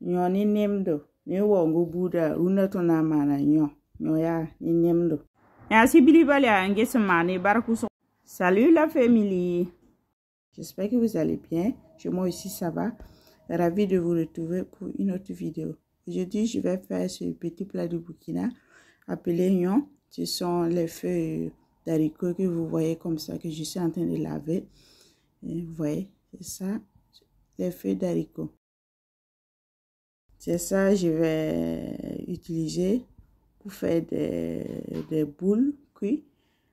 Nyon ni nemdo. Ni wongo buda runatona mana nyon. Nyoya ni nemdo. Merci Bilibali à Angesemane Barkouso. Salut la famille. J'espère que vous allez bien. Chez moi aussi ça va. Ravi de vous retrouver pour une autre vidéo. Aujourd'hui, je vais faire ce petit plat du Burkina appelé nyon. Ce sont les feuilles d'haricots que vous voyez comme ça, que je suis en train de laver. Et vous voyez, c'est ça, les feuilles d'haricots. C'est ça, je vais utiliser pour faire des boules cuites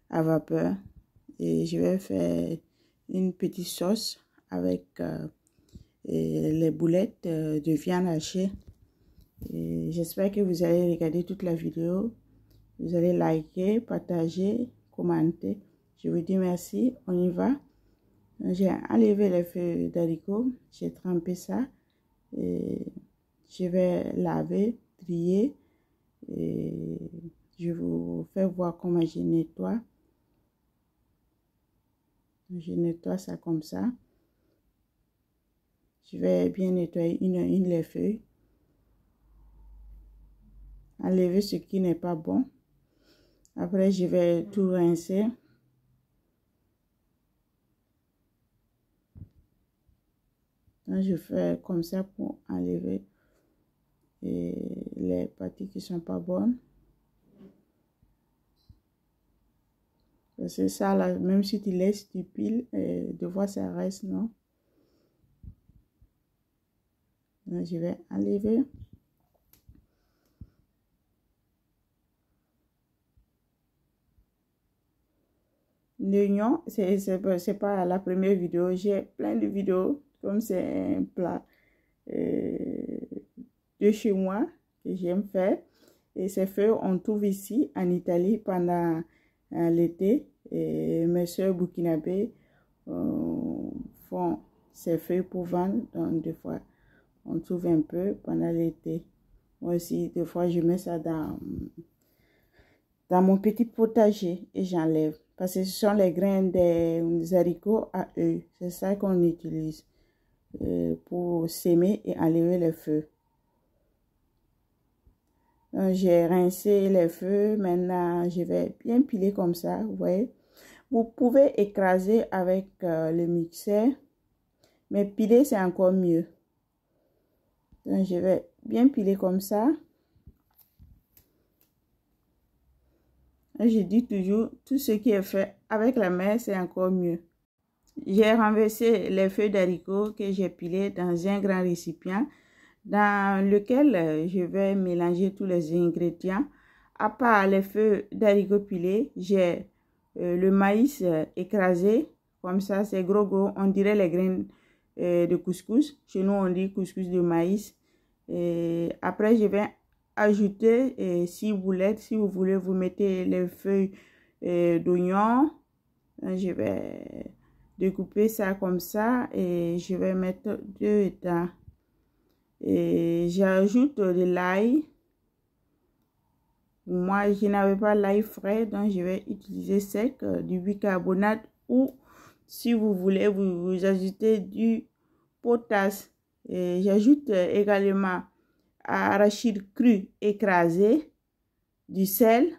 à vapeur. Et je vais faire une petite sauce avec les boulettes de viande hachée. J'espère que vous allez regarder toute la vidéo. Vous allez liker, partager, commenter. Je vous dis merci. On y va. J'ai enlevé les feuilles d'haricots. J'ai trempé ça. Et je vais laver, trier. Et je vous fais voir comment je nettoie. Je nettoie ça comme ça. Je vais bien nettoyer une à une les feuilles. Enlever ce qui n'est pas bon. Après, je vais tout rincer. Donc, je fais comme ça pour enlever les parties qui ne sont pas bonnes. C'est ça, là, même si tu laisses, tu piles, de voir ça reste, non? Donc, je vais enlever. Le nyon, c'est pas la première vidéo, j'ai plein de vidéos, comme c'est un plat de chez moi que j'aime faire. Et ces feuilles, on trouve ici en Italie pendant l'été. Et mes soeurs burkinabé font ces feuilles pour vendre, donc des fois on trouve un peu pendant l'été. Moi aussi, des fois je mets ça dans mon petit potager et j'enlève. Parce que ce sont les grains des haricots à eux. C'est ça qu'on utilise pour s'aimer et enlever les feux. J'ai rincé les feux. Maintenant, je vais bien piler comme ça. Vous voyez. Vous pouvez écraser avec le mixeur. Mais piler, c'est encore mieux. Donc, je vais bien piler comme ça. Je dis toujours, tout ce qui est fait avec la main, c'est encore mieux. J'ai renversé les feuilles d'haricots que j'ai pilées dans un grand récipient dans lequel je vais mélanger tous les ingrédients. À part les feuilles d'haricots pilées, j'ai le maïs écrasé. Comme ça, c'est gros gros. On dirait les graines de couscous. Chez nous, on dit couscous de maïs. Et après, je vais ajouter, et si vous voulez, vous mettez les feuilles d'oignon. Je vais découper ça comme ça et je vais mettre dedans. Et j'ajoute de l'ail. Moi, je n'avais pas l'ail frais, donc je vais utiliser sec, du bicarbonate, ou si vous voulez, vous ajoutez du potasse. Et j'ajoute également arachide cru écrasé, du sel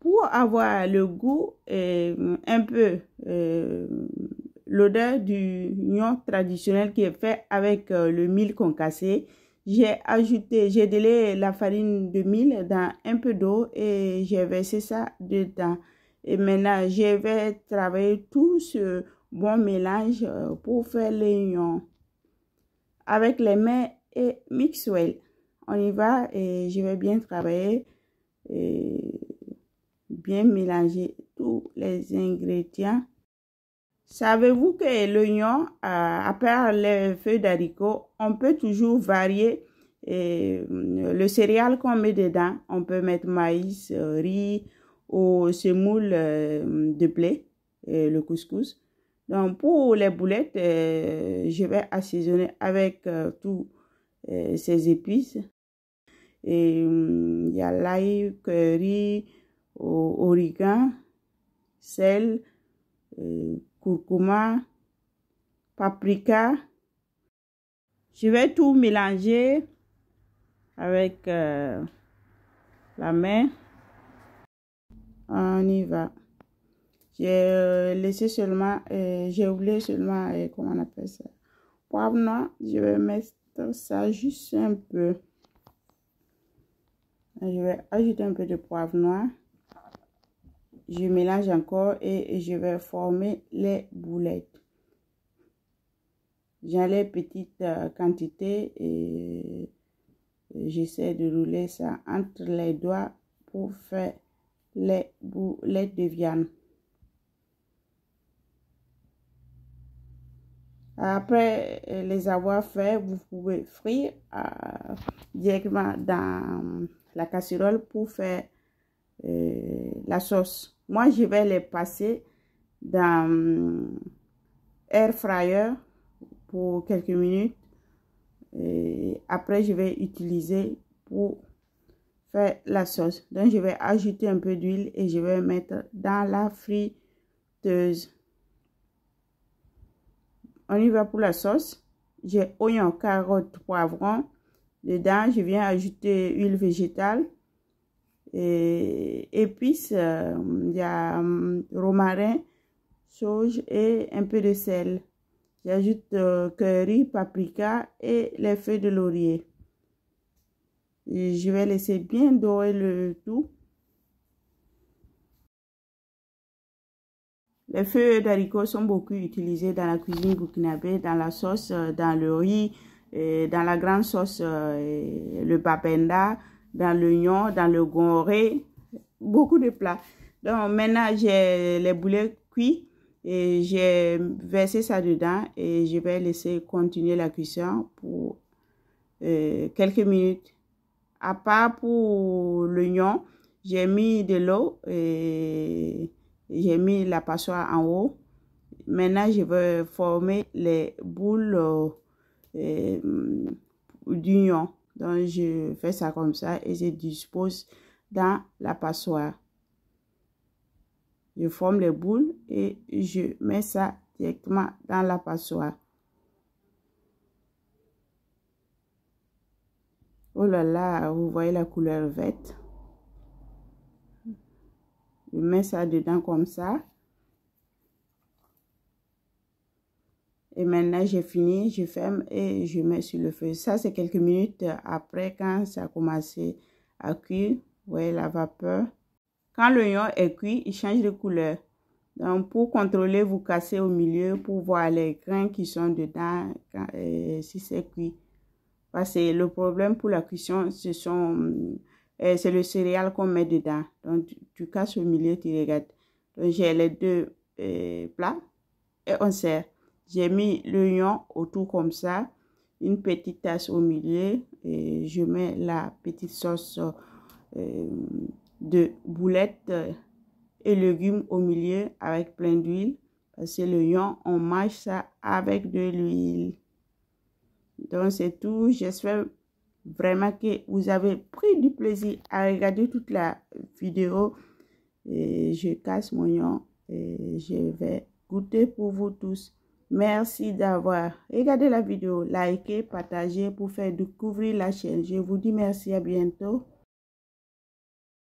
pour avoir le goût et un peu l'odeur du nyon traditionnel qui est fait avec le mil concassé. J'ai délé la farine de mil dans un peu d'eau et j'ai versé ça dedans. Et maintenant, je vais travailler tout ce bon mélange pour faire le nyon avec les mains et mixwell. On y va et je vais bien travailler et bien mélanger tous les ingrédients. Savez-vous que l'oignon, à part les feuilles d'haricots, on peut toujours varier le céréal qu'on met dedans. On peut mettre maïs, riz ou semoule de blé, le couscous. Donc pour les boulettes, je vais assaisonner avec tous ces épices. Et il y a l'ail, curry, origan, sel, curcuma, paprika. Je vais tout mélanger avec la main. On y va. J'ai laissé seulement, j'ai oublié seulement, comment on appelle ça, poivre noir. Je vais mettre ça juste un peu. Je vais ajouter un peu de poivre noir. Je mélange encore et je vais former les boulettes. J'en ai petite quantité et j'essaie de rouler ça entre les doigts pour faire les boulettes de viande. Après les avoir fait, vous pouvez frire directement dans la casserole pour faire la sauce. Moi, je vais les passer dans air fryer pour quelques minutes. Et après, je vais utiliser pour faire la sauce. Donc, je vais ajouter un peu d'huile et je vais mettre dans la friteuse. On y va pour la sauce. J'ai oignon, carotte, poivron. Dedans, je viens ajouter huile végétale et épices. Il y a romarin, sauge et un peu de sel. J'ajoute curry, paprika et les feuilles de laurier. Et je vais laisser bien dorer le tout. Les feuilles d'haricots sont beaucoup utilisées dans la cuisine burkinabé, dans la sauce, dans le riz, et dans la grande sauce, le babenda, dans le nyon, dans le gonré, beaucoup de plats. Donc maintenant, j'ai les boulets cuits et j'ai versé ça dedans et je vais laisser continuer la cuisson pour quelques minutes. À part pour le nyon, j'ai mis de l'eau et j'ai mis la passoire en haut. Maintenant, je vais former les boules d'union. Donc, je fais ça comme ça et je dispose dans la passoire. Je forme les boules et je mets ça directement dans la passoire. Oh là là, vous voyez la couleur verte. Je mets ça dedans comme ça. Et maintenant, j'ai fini, je ferme et je mets sur le feu. Ça, c'est quelques minutes après quand ça a commencé à cuire. Vous voyez la vapeur. Quand l'oignon est cuit, il change de couleur. Donc, pour contrôler, vous cassez au milieu pour voir les grains qui sont dedans quand, si c'est cuit. Parce que le problème pour la cuisson, ce sont... c'est le céréal qu'on met dedans. Donc, tu casses au milieu, tu regardes. Donc, j'ai les deux plats et on sert. J'ai mis l'oignon autour comme ça, une petite tasse au milieu et je mets la petite sauce de boulettes et légumes au milieu avec plein d'huile. Parce que l'oignon, on mange ça avec de l'huile. Donc, c'est tout. J'espère vraiment que vous avez pris du plaisir à regarder toute la vidéo. Et je casse mon oignon et je vais goûter pour vous tous. Merci d'avoir regardé la vidéo, likez, partagez pour faire découvrir la chaîne. Je vous dis merci, à bientôt.